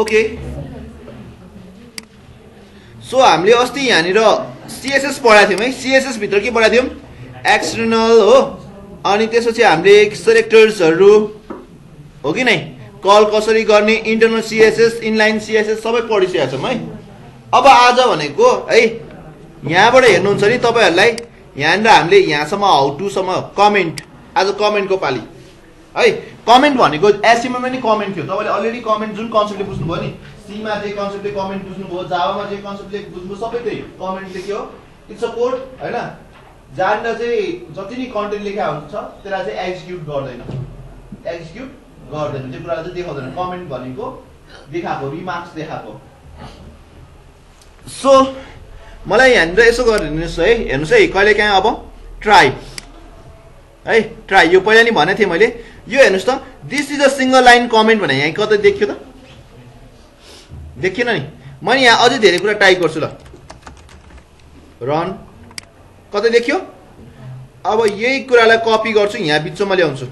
Okay so हामीले अस्ति यहाँनिर सीएसएस पढाएको थियौं है। सीएसएस भित्र के पढाएको थियौं एक्सटर्नल हो अनि त्यसपछि हामीले सेलेक्टर्सहरु हो कि नै कल कसरी गर्ने इन्टरनल सीएसएस इनलाइन सीएसएस सबै पढिसकेका छौं है। अब आज भनेको है यहाँबाट हेर्नुहुन्छ नि तपाईहरुलाई यहाँनिर हामीले यहाँसम्म हाउ टु सम्म कमेन्ट आज कमेन्ट को पाली है। कमेन्ट भनेको एसएमएम पनि कमेन्ट थियो तपाईले अलरेडी कमेन्ट जुन कन्सेप्टले बुझ्नु भयो नि सी मा जे कन्सेप्टले कमेन्ट बुझ्नु भयो जावामा जे कन्सेप्टले बुझ्नु सबै त्यही कमेन्ट ले के हो इट्स अ कोड हैन जान्दा चाहिँ जति नि कन्टेन्ट लेखा हुन्छ त्यसलाई चाहिँ एक्जिक्युट गर्दैन त्यो कुरा चाहिँ देखाउँदैन कमेन्ट भनेको देखाको रिमार्क्स देखाको। सो मलाई यहाँनिर यसो गरिदिनुस् है हेर्नुस् है कहिले काहीँ अब ट्राई है ट्राई यो पहिले नि भने थिए मैले यो हेर्नुस् त this is a single line comment भने यहाँ कतै देखियो त देखिएन नि। म यहाँ अझै धेरै कुरा टाइप गर्छु ल रन कतै देखियो अब यही कुरालाई कपी गर्छु यहाँ बिचमा ल्याउँछु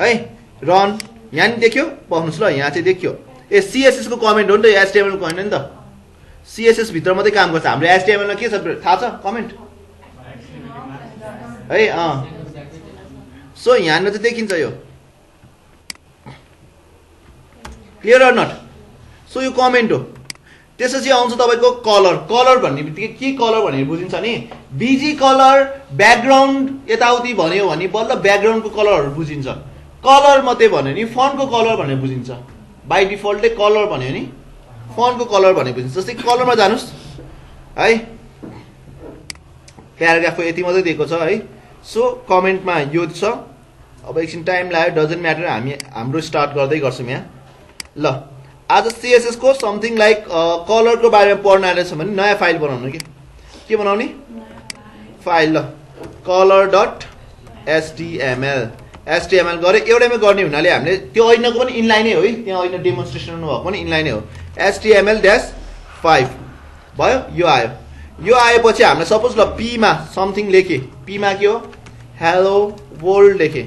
है रन यहाँ नि देखियो पढ्नुस् ल यहाँ चाहिँ देखियो ए सीएसएस को कमेन्ट हो नि त एचटीएमएल को हैन नि त सीएसएस भित्र मात्रै काम गर्छ हाम्रो एचटीएमएल मा के छ थाहा छ कमेन्ट है अँ। सो यहाँ चाहिँ देखिन्छ यो क्लियर अर नट। सो यो कमेन्ट हो त्यसपछि आउँछ तपाईको कलर कलर भन्ने बित्तिकै के कलर भनेर बुझिन्छ नि बिजी कलर ब्याकग्राउन्ड यताउति भन्यो भने बल्ल ब्याकग्राउन्डको कलरहरु बुझिन्छ कलर मात्रै भन्यो नि फोन्टको कलर भनेर बुझिन्छ बाइ डिफल्टै कलर भन्यो नि फोन्टको कलर भनेर बुझिन्छ। जस्तै कलरमा जानुस् है प्याराग्राफको यति मात्रै दिएको छ है। सो कमेन्टमा यो छ अब एकछिन टाइम लाग्यो डजन्ट म्याटर हामी हाम्रो स्टार्ट गर्दै गर्छौं यहाँ ल। आज सीएसएस को समथिङ लाइक कलर को बारेमा पढ्न आएछ भने नयाँ फाइल बनाउनु के बनाउने फाइल ल color.html html गरे एउटामै गर्ने हुनाले हामीले त्यो ऐनको पनि इनलाइनै हो है त्यहाँ ऐन डेमोन्स्ट्रेसन भएको पनि इनलाइनै हो html-5 भयो यो आएपछि हामीले सपोज ल p मा समथिङ लेखे p मा के हो हेलो वर्ल्ड लेखे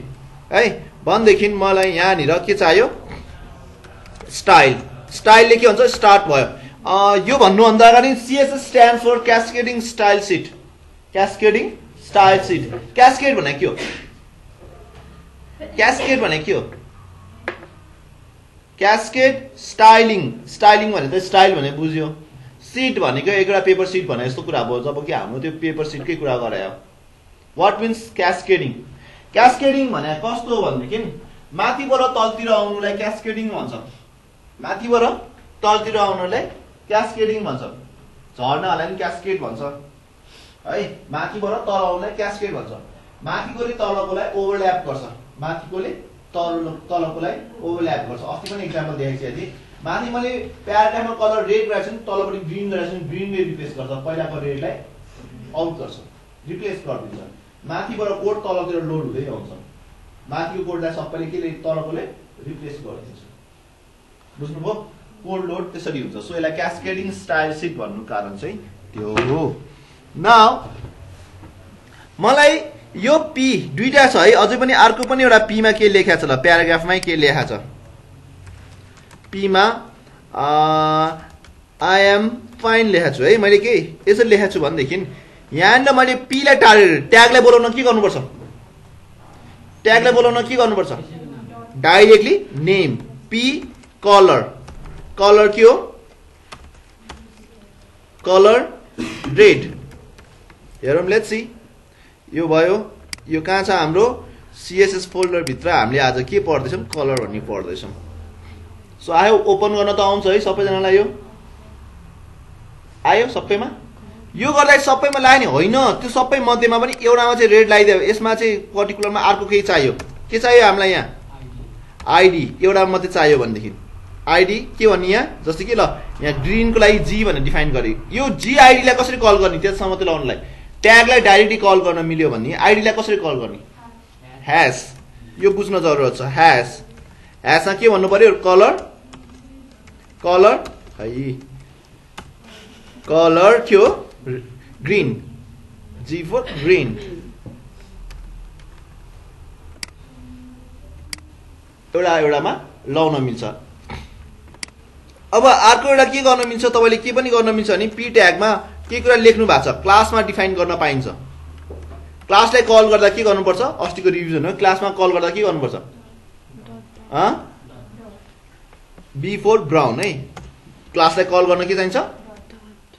है भनेदेखि मलाई यहाँनिर के चाहियो स्टाइल ले के हुन्छ स्टार्ट भयो यो भन्नु भन्दा अगाडि CSS stands for cascading style sheet cascade भने के हो क्यास्केड स्टाइलिङ भने त स्टाइल भने बुझ्यो सिट भनेको एउटा पेपर सिट भने यस्तो कुरा भयो जब कि हाम्रो त्यो पेपर सिटकै कुरा गरायो व्हाट मिन्स क्यास्केडिङ। क्यास्केडिङ भने कस्तो भनेदेखि माथिबाट तलतिर आउनुलाई क्यास्केडिङ भन्छ माथिबाट तलतिर आउनुलाई क्यास्केडिङ भन्छ झर्नालाई नि क्यास्केड भन्छ है माथिबाट तल आउनुलाई क्यास्केड भन्छ माथिकोले तलकोलाई ओभरल्याप गर्छ अस्ति पनि एक्जाम्पल देखाएको थिएँ माथि मैले प्याराग्राफमा कलर रेड गरेछु नि तलपट्टि ग्रिन गरेछु नि ग्रिनले रिप्लेस गर्छ पहिलाको रेडलाई आउट गर्छ रिप्लेस गरिदिन्छ माथिबाट कोड तलतिर लोड हुँदै आउँछ माथिको कोडलाई सबैले के तलकोले रिप्लेस गरिदिन्छ बुझ्नुभयो कोड लोड त्यसरी हुन्छ। सो यसलाई क्यास्केडिङ स्टाइल सिट भन्नु कारण चाहिँ त्यो हो। नाउ मलाई यो पी दुईटा छ है अझै पनि अर्को पनि एउटा पी मा के लेखा छ ल प्याराग्राफमै के लेखा छ पी मा आई एम फाइन लेखा छु है मैले के यसरी लेखा छु भनेदेखि यहाँनिर मैले पी लाई ट्यागलाई बोलाउन के गर्नुपर्छ directly name P colour colour के हो कलर रेड हेरौँ लेट्स सी यो भयो यो कहाँ छ हाम्रो सीएसएस फोल्डर भित्र हामीले आज के पढ्दैछौँ कलर भन्ने पढ्दैछौँ। सो आयो ओपन गर्न त आउँछ है सबैजनालाई यो आयो सबैमा यो गर्दा सबैमा लाग्ने होइन त्यो सबै मध्येमा पनि एउटामा चाहिँ रेड लगाइदियो यसमा चाहिँ पर्टिकुलरमा अर्को केही चाहियो के चाहियो हामीलाई यहाँ आइडी एउटा मात्रै चाहियो भनेदेखि आइडी के भन्ने यहाँ जस्तै कि ल यहाँ ग्रिनको लागि जी भनेर डिफाइन गरे यो जी आइडीलाई कसरी कल गर्ने त्यससम्म त लगाउनलाई ट्यागलाई डाइरेक्टली कल गर्न मिल्यो भन्ने आइडीलाई कसरी कल गर्ने ह्यास यो बुझ्न जरुरत छ ह्यासमा के भन्नु पर्यो कलर कलर है कलर के हो ग्रिन जी फर ग्रिन एउटा एउटामा लाउन मिल्छ। अब अर्को एउटा के गर्न मिल्छ, तपाईले के पनि गर्न मिल्छ नि p ट्यागमा के कुरा लेख्नु भएको छ क्लासमा डिफाइन गर्न पाइन्छ। क्लासलाई कल गर्दा के गर्नुपर्छ, अस्तिको रिभिजन हो, क्लासमा कल गर्दा के गर्नुपर्छ b for brown है। क्लासलाई कल गर्न के चाहिन्छ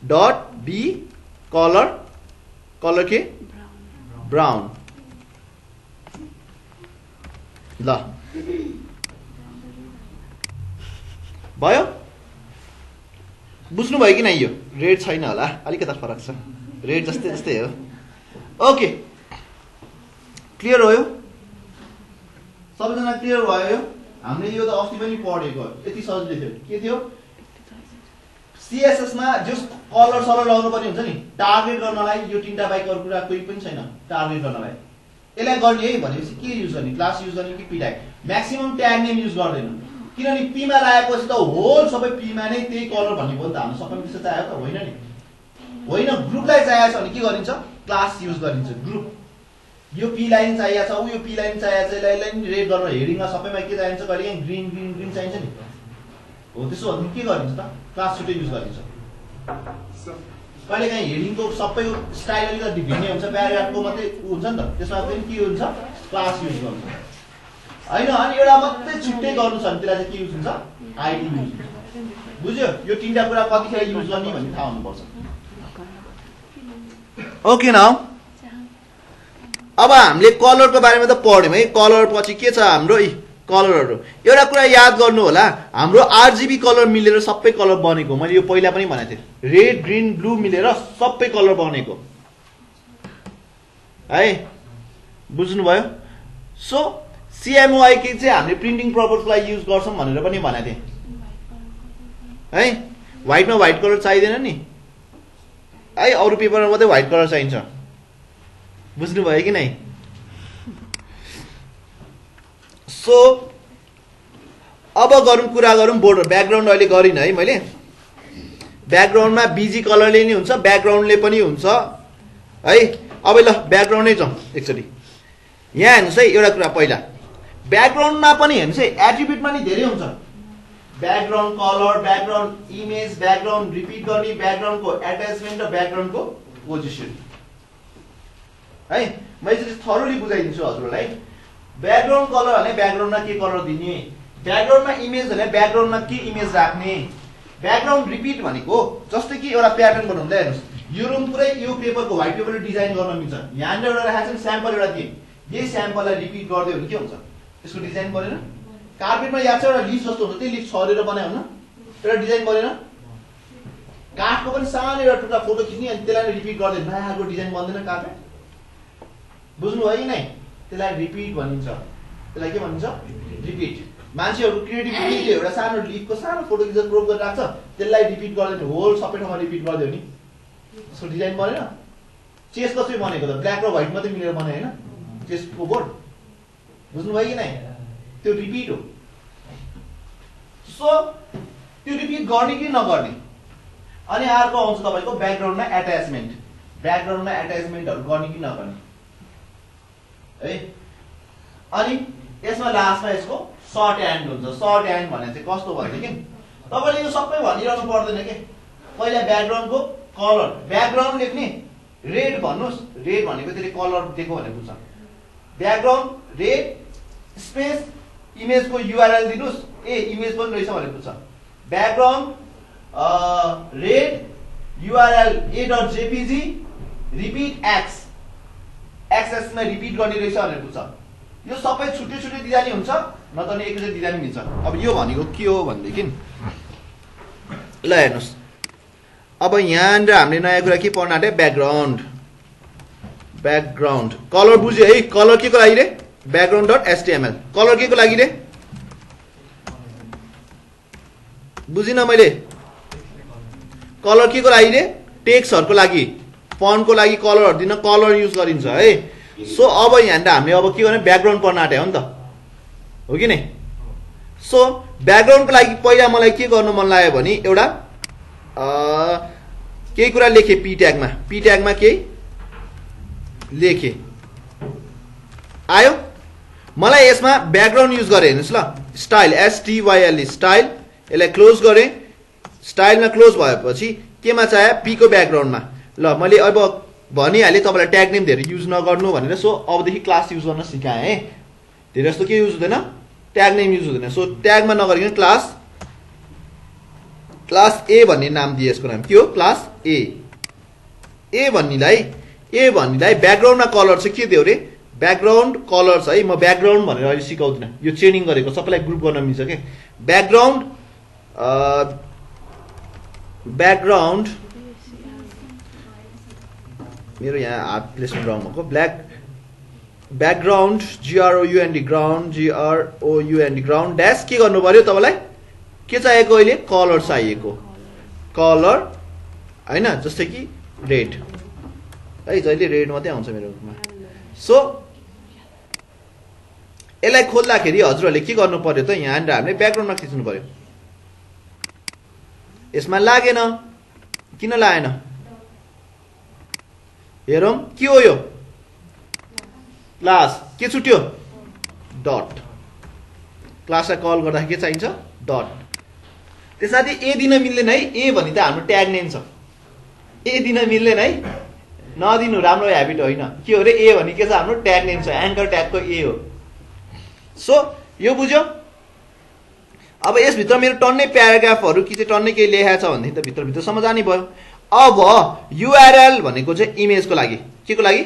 डट b कलर, कलर के ब्राउन। ल भयो, बुझ्नु भयो कि नाइ? यो रेड छैन होला, अलिकता फरक छ, रेड जस्तै जस्तै हो। ओके, क्लियर हो यो? सबैजना क्लियर भयो यो? हामीले यो त अस्ति पनि पढेको, यति सजिलो थियो। के थियो सीएसएस मा जो कलर सलर लगाउनु पर्ने हुन्छ नि, टार्गेट गर्नलाई यो तीनटा बाहेक अरु कुरा कोही पनि छैन। टार्गेट गर्नलाई यसलाई गर्ने है भनेपछि के युज गर्ने, क्लास युज गर्ने कि P tag? Maximum tag name use गर्दैन, किनभने पी मा लगाएपछि त होल सबै पी मा नै त्यही कलर भन्ने भयो नि त। हामी सबै विषय चाहियो त होइन नि, होइन। ग्रुपलाई चाहिएको छ भने के गरिन्छ, क्लास युज गरिन्छ। ग्रुप यो पी लाइन चाहिएको छ, उ यो पी लाइन चाहिएको छ, यसलाई लाइन रेड गर्न हेडिङमा सबैमा के चाहिन्छ, कहिले ग्रीन ग्रीन ग्रीन चाहिन्छ नि, हो। त्यसो भने के गरिन्छ त, क्लास छुट्टै युज गरिन्छ। कहिले काहीँ हेडिङको सबैको स्टाइल अलिकति भिन्नै हुन्छ, प्याराग्राफको मात्रै हुन्छ नि त, त्यसमा पनि के हुन्छ क्लास युज गर्नु होइन। अनि एउटा मात्रै छुट्टै गर्नु छ भने त्यसलाई चाहिँ के युज हुन्छ, आइडी युज। बुझ्यो यो तिनवटा कुरा कतिखेर युज गर्ने भन्ने थाहा हुनुपर्छ। ओके नाउ अब हामीले कलरको बारेमा त पढ्यौँ है, कलर पछि के छ हाम्रो यी कलरहरू। एउटा कुरा याद गर्नु होला, हाम्रो आरजिबी कलर मिलेर सबै कलर बनेको, मैले यो पहिला पनि भनेको थिएँ, रेड ग्रिन ब्लू मिलेर सबै कलर बनेको है, बुझ्नुभयो? सो CMYK चाहिँ हामीले प्रिन्टिङ प्रपर्सलाई युज गर्छौँ भनेर पनि भनेको थिएँ है। व्हाइटमा व्हाइट कलर चाहिँदैन नि है, अरू पेपरमा मात्रै व्हाइट कलर चाहिन्छ, बुझ्नुभयो कि नै? सो अब गरौँ कुरा गरौँ बोर्डर। ब्याकग्राउन्ड अहिले गरिनँ है मैले, ब्याकग्राउन्डमा बिजी कलरले नै हुन्छ, ब्याकग्राउन्डले पनि हुन्छ है। अब ल ब्याकग्राउन्डै जाउँ एकचोटि। यहाँ हेर्नुहोस् है एउटा कुरा, पहिला ब्याकग्राउन्डमा पनि हेर्नुहोस् है एट्रिब्युटमा नि धेरै हुन्छ, background colour, background image, background repeat गर्ने, ब्याकग्राउन्डको एट्याचमेन्ट र ब्याकग्राउन्डको पोजिसन है। मैले चाहिँ थरोली बुझाइदिन्छु हजुरलाई। ब्याकग्राउन्ड कलर भने ब्याकग्राउन्डमा के कलर दिने, ब्याकग्राउन्डमा इमेज भने ब्याकग्राउन्डमा के इमेज राख्ने, ब्याकग्राउन्ड रिपिट भनेको जस्तै कि एउटा प्याटर्न बनाउँदा हेर्नुहोस्, यो रुम पुरै यो पेपरको व्हाइट पेपरले डिजाइन गर्न मिल्छ, यहाँनिर एउटा राखेको छ स्याम्पल एउटा दिएँ, यही स्याम्पललाई रिपिट गरिदियो भने के हुन्छ, यसको डिजाइन बनेन? कार्पेटमा याद छ एउटा लिफ जस्तो हुन्छ, त्यही लिफ छरेर बनायो होइन, एउटा डिजाइन बनेन? काठको पनि सानो एउटा टुक्रा फोटो खिच्ने अनि त्यसलाई रिपिट गरिदियो भने नयाँको डिजाइन बन्दैन कार्पेट, बुझ्नुभयो कि नै? त्यसलाई रिपिट भनिन्छ, त्यसलाई के भनिन्छ, रिपिट। मान्छेहरु क्रिएटिभिटीले एउटा सानो लिफको सानो फोटो खिचेर प्रोभ गरेर राख्छ, त्यसलाई रिपिट गर्दैन, होल सबै ठाउँमा रिपिट गरिदियो नि, त्यसको डिजाइन बनेन? चेस कसरी बनेको त, ब्ल्याक र व्हाइट मात्रै मिलेर बनायो हैन चेसको बोर्ड, बुझ्नुभयो कि नै? त्यो रिपिट हो। सो त्यो रिपिट गर्ने कि नगर्ने। अनि अर्को आउँछ तपाईको ब्याकग्राउन्डमा एट्याचमेन्ट, ब्याकग्राउन्डमा एट्याचमेन्टहरु गर्ने कि नगर्ने है। अनि यसमा लास्टमा यसको सर्ट ह्यान्ड हुन्छ। सर्ट ह्यान्ड भने चाहिँ कस्तो भन्ने कि तपाईले यो सबै भनिरहनु पर्दैन के, पहिला ब्याकग्राउन्डको कलर, ब्याकग्राउन्ड लेख्ने रेड भन्नुस्, रेड भनेको त्यसले कलर दिएको भनेको हुन्छ, ब्याकग्राउन्ड रेड स्पेस इमेजको युआरएल दिनुस्, ए इमेज पनि रहेछ भनेको हुन्छ, background red URL a.jpg repeat X, एक्सेसमा रिपिट गर्ने रहेछ भनेर बुझ्छ। यो सबै छुट्टै छुट्टै दिजानी हुन्छ, न त नि एकैचोटि दिजानी मिल्छ। अब यो भनेको के हो भनेदेखि ल हेर्नुहोस्, अब यहाँनिर हामीले नयाँ कुरा के पढ्न आँटे, ब्याकग्राउन्ड। ब्याकग्राउन्ड कलर बुझ्यो है, कलर के को लागि रे, ब्याकग्राउन्ड डट एचटिएमएल। कलर के को लागि रे, बुझिनँ मैले, कलर के को लागि रे, टेक्स्टहरुको लागि, फन्टको लागि कलरहरु दिन कलर युज गरिन्छ है। सो अब यहाँनिर हामीले अब के गर्ने, ब्याकग्राउन्ड पढ्न आँटे हो नि त, हो कि नै? सो ब्याकग्राउन्डको लागि पहिला मलाई के गर्नु मन लाग्यो भने एउटा केही कुरा लेखेँ पी ट्यागमा, पी ट्यागमा केही लेखेँ आयो, मलाई यसमा ब्याकग्राउन्ड युज गरेँ हेर्नुहोस् ल। स्टाइल STYL स्टाइल यसलाई क्लोज गरे स्टाइल में क्लोज भएपछि केमा चाहे पी को बैकग्राउंड में ल मैले अब भनिहाले तपाईलाई ट्याग नेम धेरै युज नगर्नु भनेर सो अबदेखि क्लास युज गर्न सिकाए धेरै जस्तो के युज हुँदैन ट्याग नेम युज हुँदैन सो ट्याग में नगरिकन क्लास ए भन्ने नाम दिए यसको नाम के हो क्लास ए ए भन्नेलाई बैकग्राउंड में कलर चाहिँ के दियो रे बैकग्राउंड कलर हाई म बैकग्राउंड भनेर अहिले सिकाउँदिन यो चेनिङ गरेको सबैलाई ग्रुप गर्न मिल्छ के बैकग्राउंड मेरो यहाँ हात प्लेसमेन्ट रङ भएको black background GROUND ground dash के गर्नु पर्यो तपाईलाई के चाहिएको अहिले कलर चाहिएको कलर हैन जस्तै कि रेड है जहिले रेड मात्रै आउँछ मेरो रूपमा सो एलाई खोल्दाखेरि हजुरहरुले के गर्नु पर्यो त यहाँ हामीले ब्याकग्राउन्डमा खिच्नु पर्यो यसमा लागेन किन लागेन हेरौं के हो यो क्लास के छुट्यो डट क्लासलाई कल गर्दा के चाहिन्छ डट त्यसैले ए दिन मिल्दैन है ए भनि त हाम्रो ट्याग नेम छ ए दिन मिल्दैन है नदिनु राम्रो ह्याबिट होइन के हो रे ए भनि के छ हाम्रो ट्याग नेम छ एंकर ट्याग को ए हो सो यो बुझ्यो अब यस भित्र मेरो टन्नै प्याराग्राफहरु कि चाहिँ टन्नै के लेखा छ भन्दै त भित्र भित्र समझ आनी भयो अब URL भनेको चाहिँ इमेज को लागि के को लागि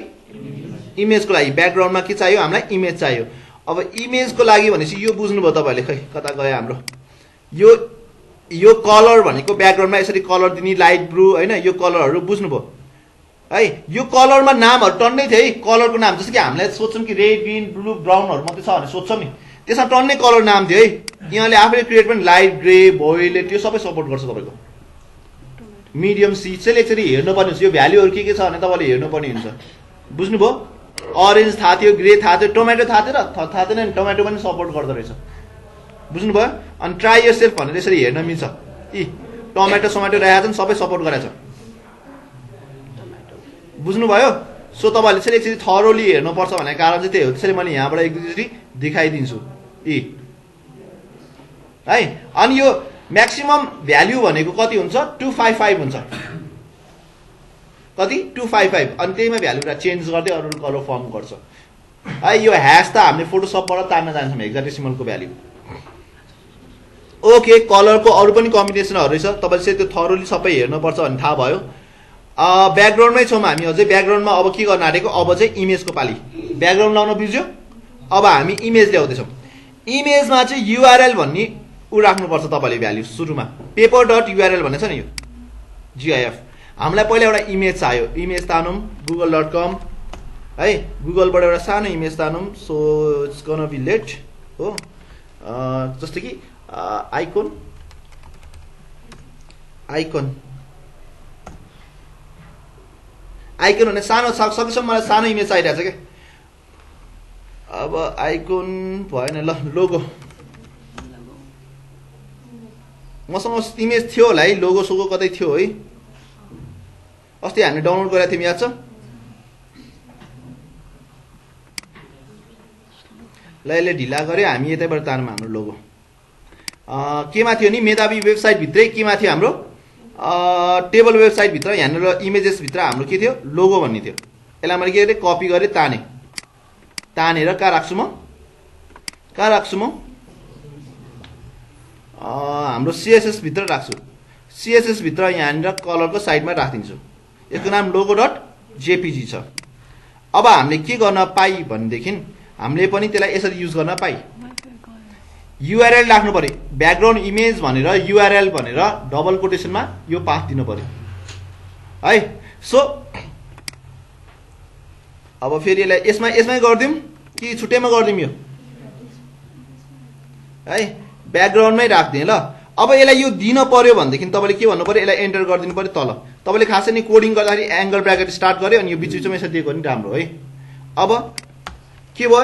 इमेज को लागि ब्याकग्राउन्ड मा के चाहियो हामीलाई इमेज चाहियो अब इमेज को लागि भनेपछि यो बुझ्नु भयो तपाईहरुले खै कता गयो हाम्रो यो यो कलर भनेको ब्याकग्राउन्ड मा यसरी कलर दिने लाइट ब्लू हैन यो कलरहरु बुझ्नु भयो हाई यो कलर में नाम टन्नै थे कलर को नाम जैसे कि हमें सोच्छौं कि रेड ग्रीन ब्लू ब्राउन मत सोच्छौं नि त्यसमा टन्नै कलर नाम थियो है यहाँले आफैले क्रिएट पनि लाइट ग्रे भोइलेट यो सब सपोर्ट गर्छ तपाईको मीडियम सी चाहिँ एकचोटी हेर्नुपर्ने हुन्छ यो भ्यालुहरु के छ भने तपाईले हेर्नुपर्ने हुन्छ बुझ्नुभयो ऑरेंज थाहा थियो ग्रे थाहा थियो टोमेटो थाहा थियो र थाहा थिएन नि टोमेटो पनि सपोर्ट गर्दै रहेछ बुझ्नुभयो अनि ट्राई योरसेल्फ भनेर यसरी हेर्न मिल्छ इ टोमेटो सोमेटो राखेको छ सबै सपोर्ट गरेछ बुझ्नुभयो सो तपाईहरुले चाहिँ एकचोटी थरोली हेर्नुपर्छ भन्ने कारण चाहिँ त्यही हो त्यसैले मैले यहाँबाट एकचोटी देखाइदिन्छु इ है अनि यो मैक्सिमम भ्यालु भनेको कति हुन्छ 255 हुन्छ कति 255 अनि त्यसमा भ्यालुहरु चेन्ज गर्दै अरु कलर फर्म गर्छ है यो ह्याश त हामीले फोटोशपबाट तान्न जान्छौँ हेक्साडेसिमल को भ्यालु ओके कलर को अरु पनि कम्बिनेसनहरु छ तपाईले चाहिँ त्यो थरोली सबै हेर्नुपर्छ भन्ने थाहा भयो ब्याकग्राउन्डमै छौं हामी अझै ब्याकग्राउन्डमा अब के गर्न आटेको अब चाहिँ इमेजको पाली ब्याकग्राउन्ड लाउन बुझ्यो अब हामी इमेज ल्याउँदै छौं इमेजमा चाहिँ URL भन्ने उ राख्नुपर्छ तपाईले भ्यालु सुरुमा paper.url भन्ने छ नि यो gif हामीलाई पहिला एउटा इमेज चाहियो इमेज तानौं google.com है गुगलबाट एउटा सानो इमेज तानौं so it's gonna be late हो जस्तै कि आइकन आइकन आइकन भने सानो सकेसम्म मलाई सानो इमेज चाहिरहेछ के अब आइकन भएन ल लोगो मसँग इमेज थियो होला है लोगो सोगो कतै थियो है अस्ति हामीले डाउनलोड गरेको थियौँ याद छ ल यसले ढिला गरे हामी यतैबाट तारमा हाम्रो लोगो केमा थियो नि मेधावी वेबसाइट भित्रै केमा थियो हाम्रो टेबल वेबसाइट भित्र यहाँ इमेजेस भित्र हाम्रो के थियो लोगो भन्ने थियो यसलाई मैले के गरे कपी गरे ताने तानेर कहाँ राख्छु म हाम्रो सीएसएस भित्र राख्छु सीएसएस भित्र यहाँ कलर को साइडमा राखिदिन्छु यसको नाम लोगो डट जेपीजी छ अब हामीले के गर्न पाइ भन्ने देखिन हामीले पनि त्यसलाई यसरी युज गर्न पाइ URL राख्नु पर्यो ब्याकग्राउन्ड इमेज भनेर URL भनेर डबल कोटेशन में यो पाथ दिनु पर्यो है सो अब फेरि यसलाई यसमा यसमै गर्दियौं कि छुट्टैमा गर्दियौं यो है ब्याकग्राउन्डमै राख्दिए ल अब यसलाई यो दिन पर्यो भनेदेखि तपाईले के भन्नु पर्यो यसलाई एन्टर गर्दिनु पर्यो तल तपाईले खासै नि कोडिङ गर्दाखेरि एंगल ब्र्याकेट स्टार्ट गर्यो अनि यो बीच बीचमा यसरी दिएको नि राम्रो है अब के भयो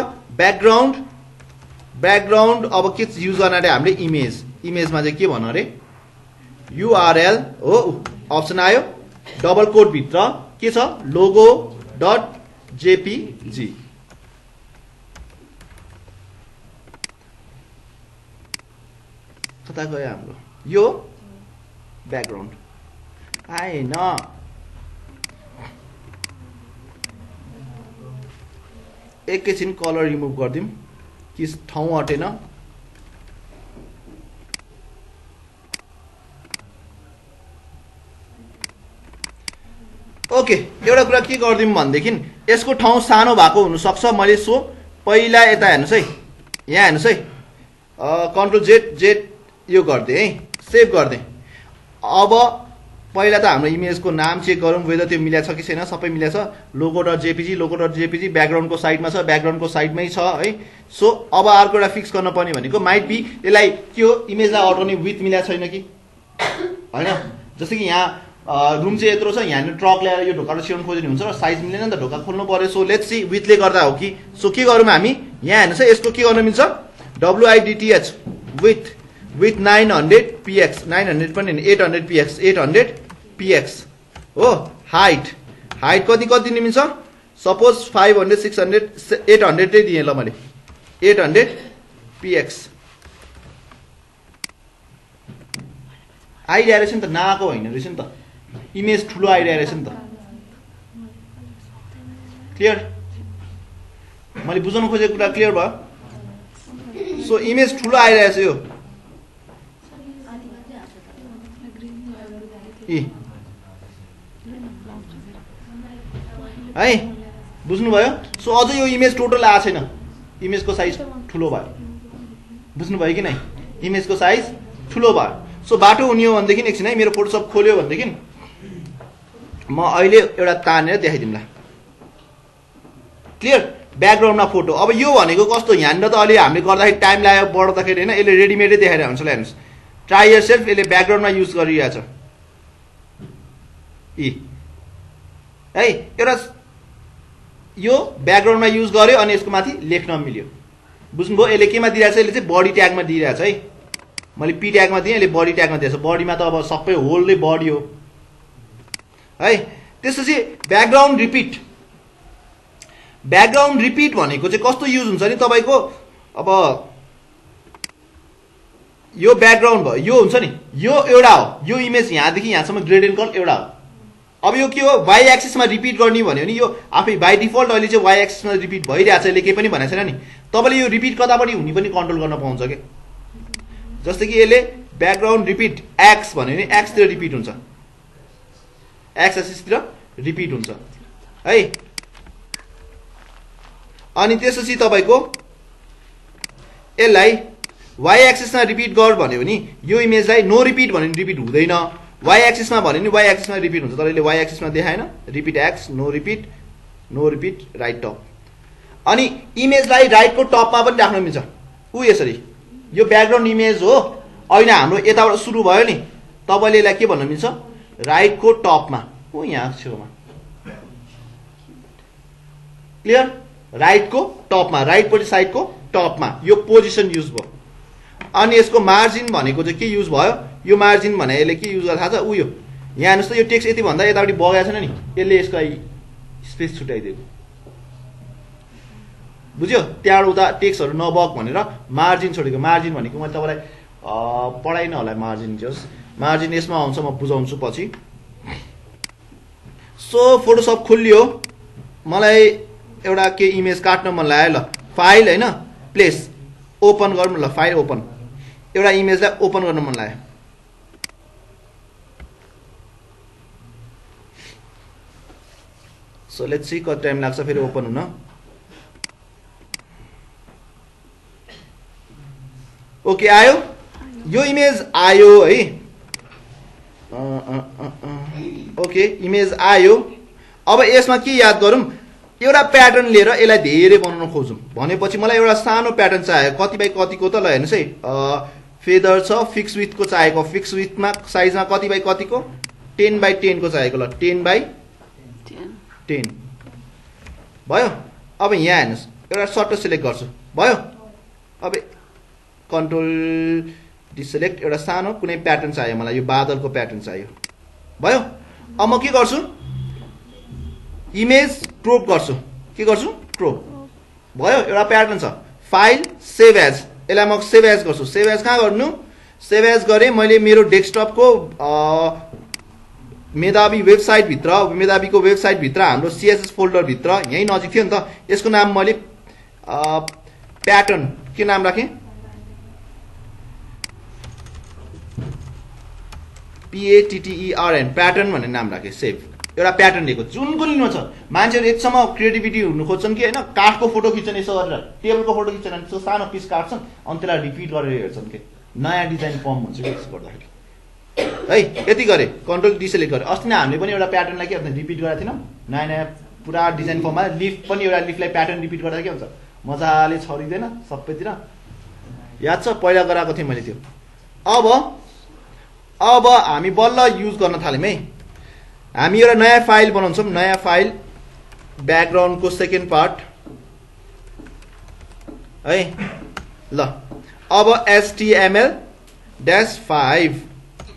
ब्याकग्राउन्ड अब के युज गर्न आटे हामीले इमेजमा चाहिँ के भन्नु रे URL हो अप्सन आयो डबल कोट भित्र के छ logo.jpg कता गयो हाम्रो यो ब्याकग्राउन्ड आएन। एकैछिन कलर रिमुभ गर्दिम कि ठाउँ हटेन। ओके एउटा कुरा के गर्दिम भनेदेखि यसको ठाउँ सानो भएको हुन सक्छ। मैले सो पहिला यता हेर्नुस् है, यहाँ हेर्नुस् है, कन्ट्रोल जेड जेड यो गर्दै है सेभ गर्दै। अब पहिला त हाम्रो इमेजको नाम चेक गरौँ वेदर त्यो मिलाछ कि छैन। सबै मिलाछ। logo.jpg logo.jpg ब्याकग्राउन्डको साइडमा छ, ब्याकग्राउन्डको साइडमै छ है। सो अब अर्को एउटा फिक्स गर्न पर्ने भनेको माइट बी यसलाई त्यो इमेजलाई अटाउने विथ मिलाछ छैन कि हैन। जस्तै कि यहाँ रूम चाहिँ यत्रो छ, यहाँ ट्रक ल्याएर यो ढोका छिराउन खोज्ने हुन्छ र साइज मिलेन नि त, ढोका खोल्नु पर्यो। सो लेट्स सी विथले गर्दा हो कि। सो के गरौँ हामी यहाँ हेर्नुस् है, यसको के गर्न मिल्छ WIDTH विथ 900 px 900 पनि 800 px 800 px हो। हाइट कति कति निमिन्छ सपोज 500 600 800 नै दिएँ ल मैले 800 px आइडिया रहेछ नि त, नाको हैन रहेछ नि त, इमेज ठुलो आइडिया रहेछ नि त। क्लियर? मैले बुझाउन खोजेको कुरा क्लियर भयो? सो इमेज ठुलो आइरहेछ यो है, बुझ्नुभयो? सो अझै यो इमेज टोटल आएको छैन, इमेजको साइज ठुलो भयो। बुझ्नुभयो कि नै? इमेजको साइज ठुलो भयो। सो बाटो हुने हो भनेदेखि एकछिन है, मेरो फोटोसप खोल्यो भनेदेखि म अहिले एउटा तानेर देखाइदिउँला। क्लियर? ब्याकग्राउन्डमा फोटो। अब यो भनेको कस्तो, यहाँनिर त अलि हामीले गर्दाखेरि टाइम लाग्यो बढ्दाखेरि होइन, यसले रेडिमेडै देखाइरहेको हुन्छ। ल हेर्नुहोस्, ट्राई यर सेल्फ यसले ब्याकग्राउन्डमा युज गरिरहेको छ है। एउटा यो ब्याकग्राउन्डमा युज गर्यो अनि यसको माथि लेख्न मिल्यो। बुझ्नुभयो? यसले केमा दिइरहेछ? यसले चाहिँ बडी ट्यागमा दिइरहेछ है। मैले पी ट्यागमा दिएँ, यसले बडी ट्यागमा दिएछ। बडीमा त अब सबै होल नै बडी हो है। त्यसपछि ब्याकग्राउन्ड रिपिट। ब्याकग्राउन्ड रिपिट भनेको चाहिँ कस्तो युज हुन्छ नि तपाईँको, अब यो ब्याकग्राउन्ड भयो, यो हुन्छ नि, यो एउटा हो, यो इमेज यहाँदेखि यहाँसम्म ग्रेडियन्ट कर्व एउटा हो। अब यो के हो, वाई एक्सिसमा रिपिट गर्ने भन्यो नि, यो आफै बाई डिफल्ट अहिले चाहिँ वाई एक्सिसमा रिपिट भइरहेछ, यसले केही पनि भनेको छैन नि। तपाईँले यो रिपिट कतापट्टि हुने पनि कन्ट्रोल गर्न पाउँछ के। जस्तै कि यसले ब्याकग्राउन्ड रिपिट एक्स भन्यो नि, एक्सतिर रिपिट हुन्छ, एक्स एक्सिसतिर रिपिट हुन्छ है। अनि त्यसपछि तपाईँको यसलाई वाई एक्सिसमा रिपिट गर भन्यो भने यो इमेजलाई नो रिपिट भन्यो भने रिपिट हुँदैन, वाई एक्सिसमा भन्यो नि वाई एक्सिसमा रिपिट हुन्छ। तर यसले वाई एक्सिसमा देखाएन, repeat X no repeat right top. अनि इमेजलाई राइटको टपमा पनि राख्न मिल्छ ऊ यसरी। यो ब्याकग्राउन्ड इमेज हो होइन, हाम्रो यताबाट सुरु भयो नि, तपाईँले यसलाई के भन्न मिल्छ राइटको टपमा ऊ यहाँ छेउमा। क्लियर? राइटको टपमा, राइटपट्टि साइडको टपमा यो पोजिसन युज भयो। अनि यसको मार्जिन भनेको चाहिँ के युज भयो, यो मार्जिन भने यसले के युज गर्दा थाहा छ, ऊ यो यहाँ हेर्नुहोस् त, यो टेक्स्ट यति भन्दा यतापट्टि बगाएको छैन नि, यसले यसको स्पेस छुट्याइदिएको। बुझ्यो? त्यहाँबाट उता टेक्स्टहरू नबग भनेर मार्जिन छोडेको। मार्जिन भनेको मैले तपाईँलाई पढाइन होला, मार्जिन के होस्, मार्जिन यसमा आउँछ, म बुझाउँछु पछि। सो फोटोसप खोलियो, मलाई एउटा के इमेज काट्न मन लाग्यो। ल फाइल होइन प्लेस ओपन गरौँ ल, फाइल ओपन, एउटा इमेजलाई ओपन गर्न मन लाग्यो। सो लेट्स सी कति टाइम लाग्छ फेरि ओपन हुन। ओके आयो, यो इमेज आयो है। ओके इमेज आयो। अब यसमा के याद गरौँ, एउटा प्याटर्न लिएर यसलाई धेरै बनाउन खोजौँ भनेपछि मलाई एउटा सानो प्याटर्न चाहियो। कति बाई कतिको त ल हेर्नुहोस् है, फेदर छ, फिक्स विथको चाहिएको, फिक्स विथमा साइजमा कति बाई कतिको 10 बाई 10 को चाहिएको। ल 10 बाई 10 भयो। अब यहाँ हेर्नुहोस्, एउटा सर्टकट सिलेक्ट गर्छु भयो। अब कन्ट्रोल डिसेलेक्ट, एउटा सानो कुनै प्याटर्न चाहियो मलाई, यो बादलको प्याटर्न चाहियो भयो। अब म के गर्छु, इमेज क्रोप गर्छु, के गर्छु क्रोप भयो। एउटा प्याटर्न छ, फाइल सेभ एज, यसलाई म सेभ एज गर्छु। सेभ एज कहाँ गर्नु, सेभ एज गरेँ मैले मेरो डेस्कटपको मेधावी वेबसाइट भित्र मेधावीको वेबसाइट भित्र हाम्रो सीएसएस फोल्डर भित्र यही नजिक थियो नि त। यसको नाम मैले प्याटर्न के नाम राखेँ PATTERN प्याटर्न भन्ने नाम राखेँ। सेभ एउटा प्याटर्न लिएको जुन कुन लिनु छ मान्छेहरु एकसम्म क्रिएटिभिटी हुनु खोज्छन् कि हैन काठको फोटो खिच्छन् यसो गरेर टेबलको फोटो खिच्छन् अनि त्यो सानो पिस काट्छन् अनि त्यसलाई रिपिट गरेर हेर्छन् के नयाँ डिजाइन फर्म हुन्छ के यसो गर्दाखेरि है। यति गरे कन्ट्रोल डी सेलेक्ट गरे। अस्ति नै हामीले पनि एउटा प्याटर्नलाई के भन्दा रिपिट गरेका थिनौं नयाँ नयाँ पुरा डिजाइन फर्ममा लिफ पनि एउटा लिफलाई प्याटर्न रिपिट गर्दा के हुन्छ मजाले छरिदैन सबैतिर याद छ पहिला गराएको थिएँ मैले त्यो। अब हामी बल्ल युज गर्न थाल्यौं है। हामी एउटा नयाँ फाइल बनाउँछौं नयाँ फाइल ब्याकग्राउन्ड को सेकेन्ड पार्ट है ल। अब HTML-5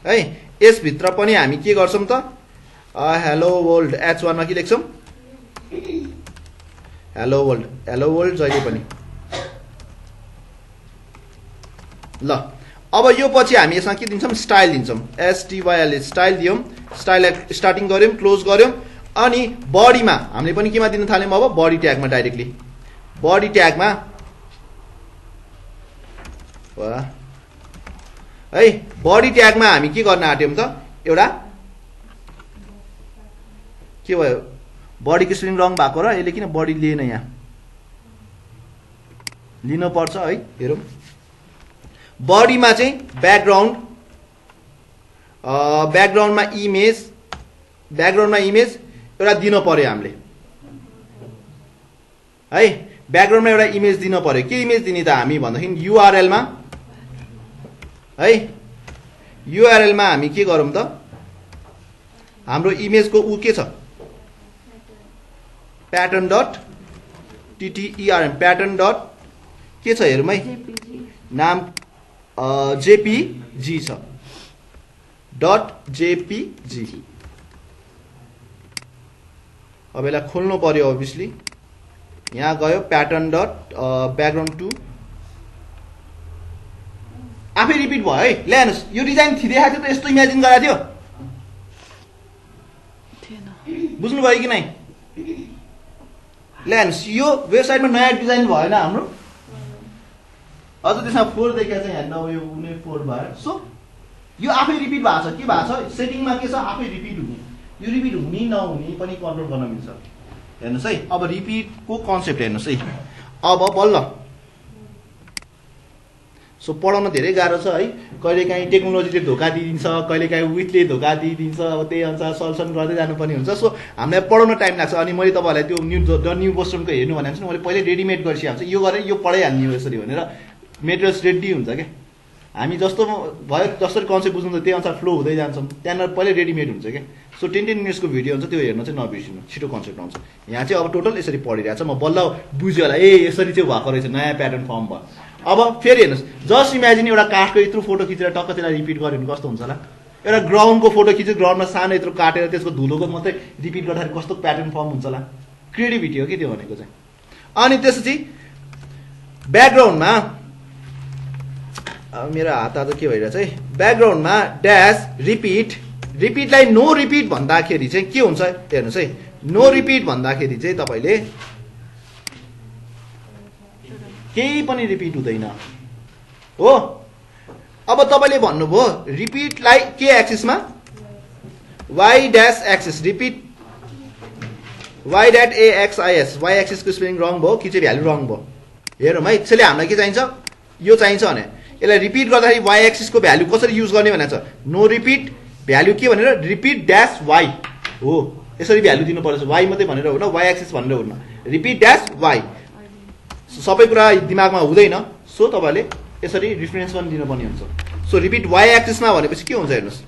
है यस भित्र पनि हामी के गर्छौं त हेलो वर्ल्ड H1 मा के लेख्छौं हेलो वर्ल्ड जहिले पनि ल। अब यो पछि हामी यसमा के दिन्छौं स्टाइल दिन्छौं STYL स्टाइल दियौं स्टाइल स्टार्टिङ गर्यौं क्लोज गर्यौं अनि बडीमा हामीले पनि केमा दिन थालेम अब बडी ट्यागमा डाइरेक्टली बडी ट्यागमा है बडी ट्यागमा हामी के गर्न आट्यौं त एउटा के भयो बडीको स्पेलिङ रङ भएको र यसले किन बडी लिएन यहाँ लिनु पर्छ है। हेरौं बडीमा चाहिँ ब्याकग्राउन्डमा इमेज एउटा दिन पर्यो हामीले है ब्याकग्राउन्डमा एउटा इमेज दिन पर्यो। के इमेज दिने त हामी भन्दाखेरि URL मा हामी के गरौँ त हाम्रो इमेजको उ के छ प्याटर्न डट के छ हेरौँ है नाम JPG छ डट JPG अब यसलाई खोल्नु पर्यो अभियसली यहाँ गयो प्याटर्न डट ब्याकग्राउन्ड टू आफै रिपिट भयो है। ल हेर्नुस् यो डिजाइन देखाएको थियो त यस्तो इमेजिन गराएको थियो थिएन बुझ्नु भयो कि नै। ल हेर्नुस् यो वेबसाइटमा नयाँ डिजाइन भएन हाम्रो अझ त्यसमा 4 देखिया छ यहाँ नौ यो उनी 4 भयो। सो यो आफै रिपिट भएको छ के भएको छ सेटिङमा के छ आफै रिपिट हुने यो रिपिट हुने नहुने पनि कन्ट्रोल गर्न मिल्छ हेर्नुस् है। अब रिपिट को कन्सेप्ट हेर्नुस् है। अब बल्ल सो पढाउन धेरै गाह्रो छ है कहिलेकाहीँ टेक्नोलोजीले धोका दिइदिन्छ कहिलेकाहीँ विथले धोका दिइदिन्छ अब त्यही अनुसार सल्युसन गर्दै जानुपर्ने हुन्छ। सो हामीलाई पढाउन टाइम लाग्छ अनि मैले तपाईँहरूलाई त्यो न्यू बोस्टनको हेर्नु भने चाहिँ मैले पहिले रेडिमेड गरिसकेको छु यो गरेर यो पढाइहाल्ने हो यसरी भनेर मेटेरियल्स रेडी हुन्छ के हामी जस्तो भयो जसरी कन्सेप्ट बुझ्नु त्यही अनुसार फ्लो हुँदै जान्छौँ त्यहाँनिर पहिले रेडिमेड हुन्छ के। सो 10 मिनट्सको भिडियो हुन्छ त्यो हेर्न चाहिँ नबिर्सिनु छिटो कन्सेप्ट आउँछ। यहाँ चाहिँ अब टोटल यसरी पढिरहेछ म बल्ल बुझ्यो होला यसरी चाहिँ भएको रहेछ नयाँ प्याटर्न फर्म भयो। अब फेरि हेर्नुस् जस्ट इमेजिन एउटा काठको यत्रो फोटो खिचेर टक्क त्यसलाई रिपिट गर्यो भने कस्तो हुन्छ होला एउटा ग्राउन्डको फोटो खिच्यो ग्राउन्डमा सानो यत्रो काटेर त्यसको धुलोको मात्रै रिपिट गर्दाखेरि कस्तो प्याटर्न फर्म हुन्छ होला क्रिएटिभिटी हो कि त्यो भनेको चाहिँ। अनि त्यसपछि ब्याकग्राउन्डमा मेरो हात आज के भइरहेछ है ब्याकग्राउन्डमा ड्यास रिपिटलाई नो रिपिट भन्दाखेरि चाहिँ के हुन्छ हेर्नुस् है। नो रिपिट भन्दाखेरि चाहिँ तपाईले केही पनि रिपिट हुँदैन हो। अब तपाईले भन्नुभयो रिपिटलाई के एक्सिसमा Y dash axis repeat Y dot AXIS Y एक्सिसको स्पेलिङ रङ भयो कि चाहिँ भ्यालु रङ भयो हेरौँ है। त्यसैले हामीलाई के चाहिन्छ यो चाहिन्छ भने यसलाई रिपिट गर्दाखेरि वाई एक्सिसको भ्यालु कसरी युज गर्ने भनेको छ नो रिपिट भ्यालु के भनेर रिपिट ड्यास वाई हो यसरी भ्यालु दिनु पर्छ वाई मात्रै भनेर होइन वाई एक्सिस भनेर हुन्न रिपिट ड्यास वाई सबै कुरा दिमागमा हुँदैन। सो तपाईले यसरी रिफरेन्स पनि दिनुपर्ने हुन्छ। सो रिपिट वाई एक्सिसमा भनेपछि के हुन्छ हेर्नुस्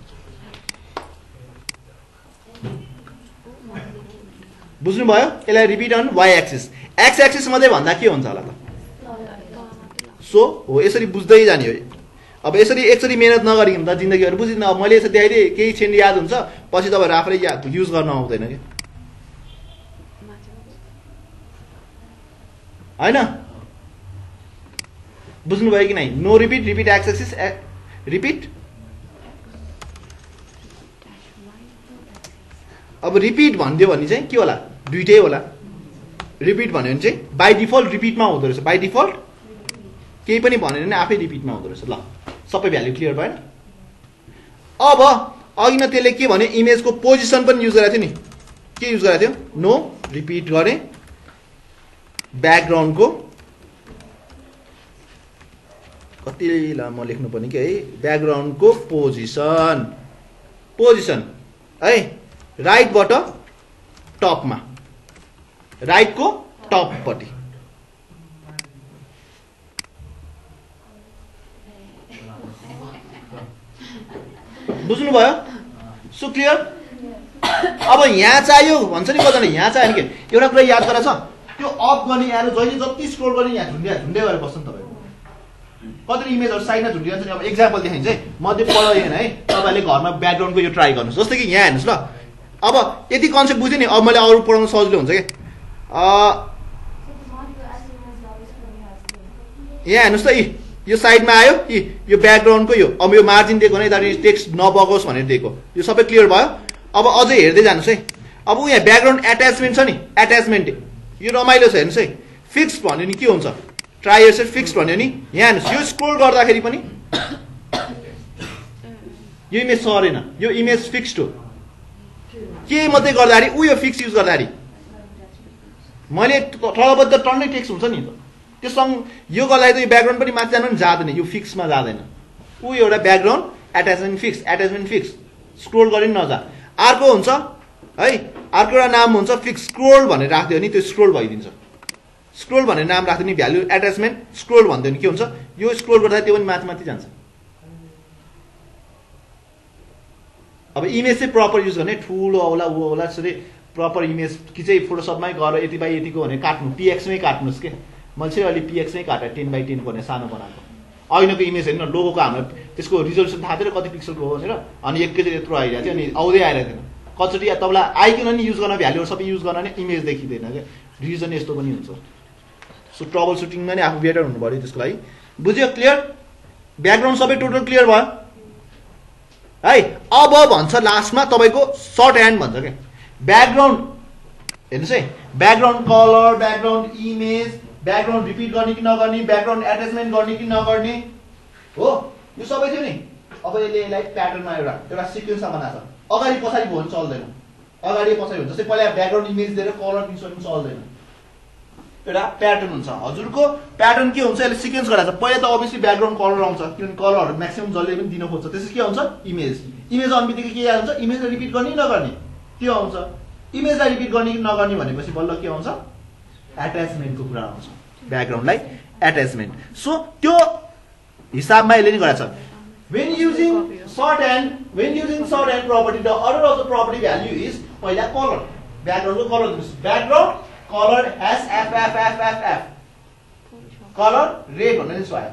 बुझ्नु भयो यसलाई repeat on Y axis X axis मात्रै भन्दा के हुन्छ होला त। सो हो यसरी बुझ्दै जाने हो। अब यसरी एकचोटि मेहनत नगरिकन त जिन्दगीहरू बुझिदिन। अब मैले यसरी देखाइदिएँ केही क्षण याद हुन्छ पछि तपाईँहरू आफै याद युज गर्न आउँदैन कि होइन बुझ्नुभयो कि नै। No repeat repeat X axis repeat. अब रिपीट भन्दियो भने चाहिँ के होला, दुईटै होला। रिपीट भन्यो भने चाहिँ बाइ डिफल्ट रिपीटमा हुँदो रहेछ, बाइ डिफल्ट केही पनि भनेन नि आफै रिपीटमा हुँदो रहेछ। ल सबै भ्यालु क्लियर भयो। अब अघि न त्यसले के भने इमेजको पोजिसन पनि युज गरेथ्यो नि, के युज गरेथ्यो, नो रिपीट गरे। ब्याकग्राउन्डको कतिला म लेख्नु पर्ने के है, ब्याकग्राउन्डको पोजिसन, पोजिसन है राइट बाट टप में, राइट को टपपटी। बुझ्नु भयो? So clear. अब यहाँ चाहियो भन्छ नि कजले, यहाँ चाहियो के एउटा कुरा याद गराछ, त्यो अफ गर्ने यहाँ जहिले जति स्क्रोल गर्ने यहाँ झुन्डे झुन्डे गरेर बस्छ नि तपाईको। कति इमेजहरु साइडमा झुन्डिन्छ नि। अब एक्जाम्पल देखाइन्छ है, मध्ये पढ्यो हैन है, तपाईले घरमा ब्याकग्राउन्डको यो ट्राई गर्नुस्। जस्तो कि यहाँ हेर्नुस् ल, अब यति कन्सेप्ट बुझ्यो नि, अब मैले अरू पढाउन सजिलो हुन्छ के। यहाँ हेर्नुहोस् त, यो साइडमा आयो यो ब्याकग्राउन्डको यो, अब यो मार्जिन दिएको होइन, यता टेक्स्ट नबगोस् भनेर दिएको। यो सबै क्लियर भयो। अब अझै हेर्दै जानुहोस् है। अब यहाँ ब्याकग्राउन्ड एट्याचमेन्ट छ नि, एट्याचमेन्ट यो रमाइलो छ हेर्नुहोस् है। फिक्स भन्यो नि के हुन्छ, ट्रायर सेट फिक्स भन्यो नि। यहाँ हेर्नुहोस्, यो स्क्रोल गर्दाखेरि पनि यो इमेज सरेन, यो इमेज फिक्स्ड हो। के मात्रै गर्दाखेरि उ यो फिक्स युज गर्दाखेरि मैले तलबद्ध टन्नै टेक्स्ट हुन्छ नि त, त्यससँग यो गर्दा त यो ब्याकग्राउन्ड पनि माथि जानु जाँदैन, यो फिक्समा जाँदैन। उ एउटा background attachment fix, attachment fix scroll गरे नि नजा। अर्को हुन्छ है, अर्को एउटा नाम हुन्छ फिक्स, स्क्रोल भनेर राख्दियो नि त्यो स्क्रोल भइदिन्छ। स्क्रोल भनेर नाम राख्दियो नि, भ्यालु एट्याचमेन्ट स्क्रोल भन्दियो नि के हुन्छ, यो स्क्रोल गर्दा त्यो पनि माथि माथि जान्छ। अब इमेज चाहिँ प्रपर युज गर्ने, ठुलो होला ऊ होला यसरी प्रपर इमेज कि चाहिँ फोटोसपमै गर, यति बाई यतिको भने काट्नु, पीएक्समै काट्नुहोस् के। मैले चाहिँ अलि पीएक्समै काटेँ, 10x10 गर्ने सानो बनाएको। अहिलेको इमेज हेर्नु न, लोगोको हाम्रो त्यसको रिजोल्युसन थाहा थियो कति पिक्सलको हो भनेर, अनि एकैचोटि यत्रो आइरहेको थियो, अनि आउँदै आइरहेको थिएन। कचोटि तपाईँलाई आइकन नि युज गर्न, भ्यालुहरू सबै युज गर्न नि इमेज देखिँदैन क्या, रिजन यस्तो पनि हुन्छ। सो ट्रबल सुटिङमा नि आफू बेटर हुनु पऱ्यो त्यसको लागि। बुझ्यो? क्लियर? ब्याकग्राउन्ड सबै टोटल क्लियर भयो है। अब भन्छ लास्टमा तपाईको सर्ट ह्यान्ड भन्छ के, ब्याकग्राउन्ड हेर्नुस् है, background colour, background image, background repeat गर्ने कि नगर्ने, ब्याकग्राउन्ड एट्याचमेन्ट गर्ने कि नगर्ने हो, यो सबै थियो नि। अब यसले यसलाई प्याटर्नमा एउटा एउटा सिक्वेन्समा बनाछ, अगाडि पछाडि भयो भने चल्दैन, अगाडि पछाडि हुन्छ। जस्तै पहिला ब्याकग्राउन्ड इमेज दिएर कलर दिन्छ भने चल्दैन, एउटा प्याटर्न हुन्छ। हजुरको प्याटर्न के हुन्छ, यसले सिक्वेन्स गराछ। पहिला त अभियसली ब्याकग्राउन्ड कलर आउँछ, किनभने कलरहरू म्याक्सिमम जसले पनि दिन खोज्छ। त्यसपछि के आउँछ, इमेज। इमेज आउने बित्तिकै के आउँछ, इमेजलाई रिपिट गर्ने नगर्ने त्यो आउँछ। इमेजलाई रिपिट गर्ने कि नगर्ने भनेपछि बल्ल के आउँछ, एट्याचमेन्टको कुरा आउँछ, ब्याकग्राउन्डलाई एट्याचमेन्ट। सो त्यो हिसाबमा यसले नि गराछ। when using shorthand property, the order of the property value is पहिला कलर, ब्याकग्राउन्डको कलर दिनुस्, background colour hash F F F F F colour red होने जस्तो आयो।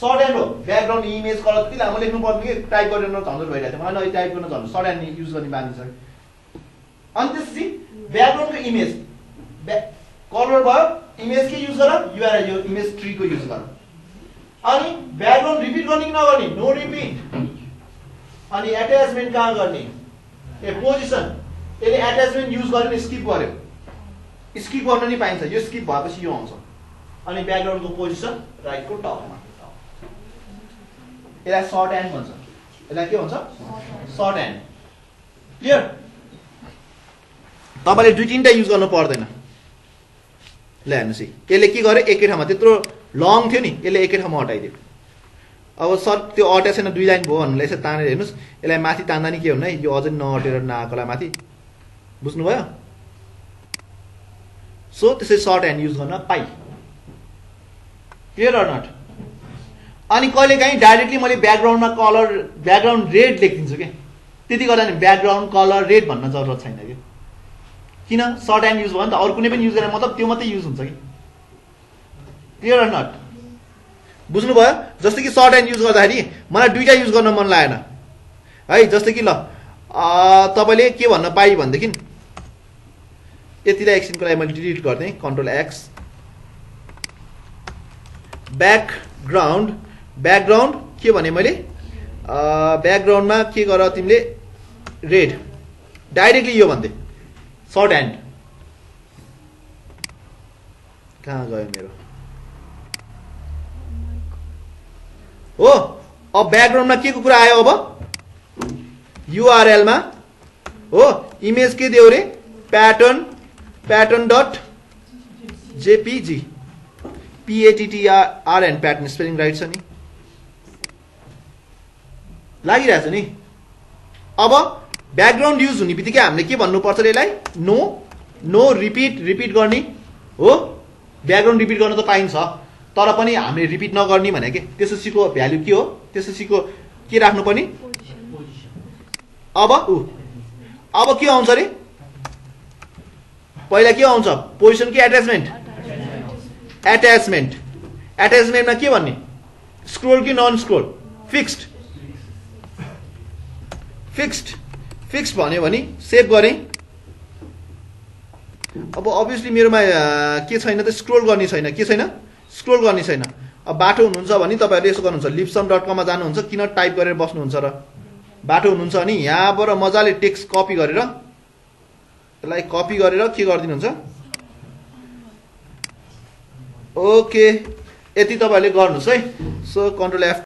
सर्ट ह्यान्ड हो, ब्याकग्राउन्ड इमेज कलर कति लामो लेख्नु पर्ने कि टाइप गरेर झन्झट भइरहेको थियो, मलाई टाइप गर्न झन्झट, सर्ट ह्यान्ड युज गर्ने बानी छ। अनि त्यसपछि ब्याकग्राउन्डको इमेज कलर भयो, इमेज के युज गर, युआरएल यो इमेज ट्री को युज गर। अनि ब्याकग्राउन्ड रिपिट गर्ने कि नगर्ने, नो रिपिट। अनि एट्याचमेन्ट कहाँ गर्ने, ए पोजिसन। यसले एट्याचमेन्ट युज गरेर स्किप गर्यो, स्किप गर्न नि पाइन्छ, यो स्किप भएपछि यो आउँछ। अनि ब्याकग्राउन्डको पोजिसन राइटको टपमा। यसलाई सर्ट ह्यान्ड भन्छ, यसलाई के भन्छ, सर्ट ह्यान्ड। क्लियर? तपाईँले दुई तिनवटा युज गर्नु पर्दैन। ल हेर्नुहोस् है, यसले के गर्यो, एकै ठाउँमा त्यत्रो लङ थियो नि, यसले एकै ठाउँमा हटाइदियो। अब सर त्यो अट्याएको छैन, दुई लाइन भयो भन्नुलाई यसो तानेर हेर्नुहोस्, यसलाई माथि तान्दा नि के हुनु है, यो अझै नअटेर नआएकोलाई माथि। बुझ्नुभयो? सो त्यसै सर्ट ह्यान्ड युज गर्न पाइ। Clear or not? अनि कहिलेकाहीँ डाइरेक्टली मैले ब्याकग्राउन्डमा कलर ब्याकग्राउन्ड रेड लेखिदिन्छु क्या, त्यति गर्दा नि ब्याकग्राउन्ड कलर रेड भन्न जरुरत छैन क्या, किन सर्ट ह्यान्ड युज भयो नि त। अरू कुनै पनि युज गरेर मतलब त्यो मात्रै युज हुन्छ कि। Clear or not? बुझ्नुभयो? जस्तो कि सर्ट ह्यान्ड युज गर्दाखेरि मलाई दुईवटा युज गर्न मन लागेन है। जस्तो कि ल तपाईँले के भन्न पाइ भनेदेखि यतिलाई एकछिनको लागि मैले डिलिट गर्दै, Ctrl X, ब्याकग्राउन्ड, ब्याकग्राउन्ड के भने मैले बैकग्राउंड में के गर तिमीले रेड डाइरेक्टली यो भन्दै सर्ट ह्यान्ड कहाँ गयो मेरो हो अब बैकग्राउंड में के को कुरा आयो अब यूआरएल में हो इमेज के दियो रे pattern dot JPG PATTRN pattern spelling right छ नि लागिरहेछ नि अब बैकग्राउंड यूज होने बितिक हमें के भन्न पर्छ नो नो रिपीट करने हो बैकग्राउंड रिपीट गर्न त पाइन्छ तर पनि हमें रिपीट नगर्ने भने के त्यसपछि को भ्यालु के हो त्यसपछि के राख्नु पर्ने अब के आउँछ रे पहिला के आउँछ पोजिसन के अटैचमेंट में के भन्ने स्क्रोल कि नन स्क्रोल फिक्स्ड भन्यो भने सेभ गरे अब अभियसली मेरोमा के छैन त स्क्रोल गर्ने छैन अब बाटो हुनुहुन्छ भने तपाईहरुले यसो गर्नुहुन्छ libsum.com मा जानुहुन्छ किन टाइप गरेर बस्नुहुन्छ र बाटो हुनुहुन्छ अनि यहाँबाट मजाले टेक्स्ट कपी गरेर त्यसलाई कपी गरेर के गर्दिनुहुन्छ ओके यति तपाईहरुले गर्नुस् है सो कन्ट्रोल F